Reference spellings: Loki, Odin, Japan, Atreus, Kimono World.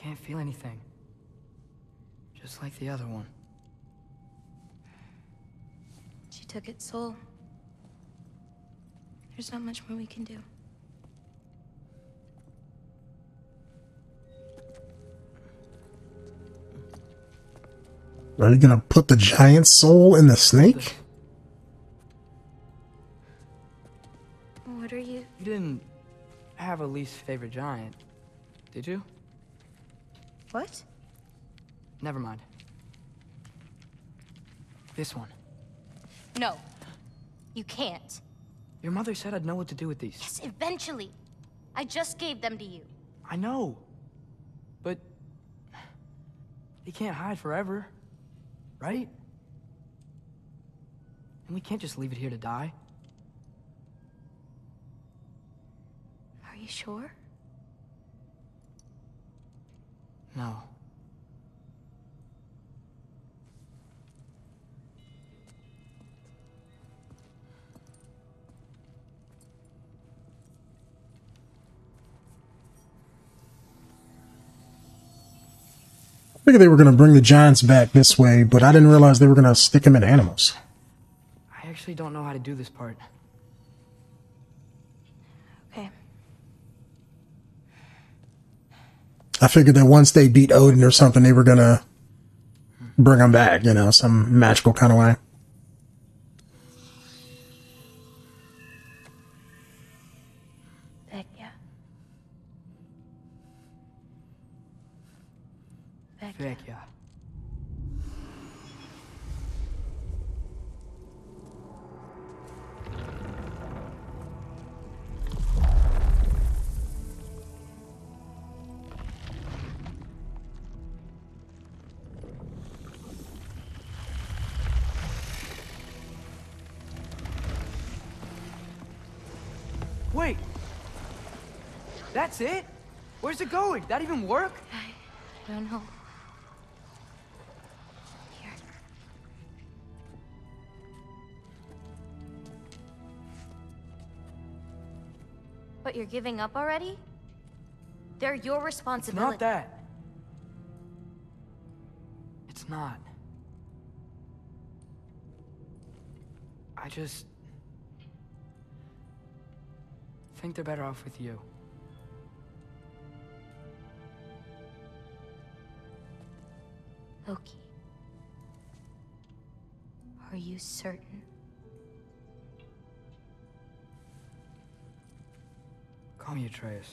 Can't feel anything. Just like the other one. She took its soul. There's not much more we can do. Are you gonna put the giant soul in the snake? What are you? You didn't have a least favorite giant, did you? What? Never mind. This one. No. You can't. Your mother said I'd know what to do with these. Yes, eventually. I just gave them to you. I know. But they can't hide forever, right? And we can't just leave it here to die. Are you sure? No. I figured they were going to bring the giants back this way, but I didn't realize they were going to stick them in animals. I actually don't know how to do this part. Okay. I figured that once they beat Odin or something, they were going to bring them back, you know, some magical kind of way. Wait, that's it? Where's it going? That even work? I don't know. Here. But you're giving up already? They're your responsibility. It's not that. It's not. I just... I think they're better off with you. Loki. Are you certain? Call me Atreus.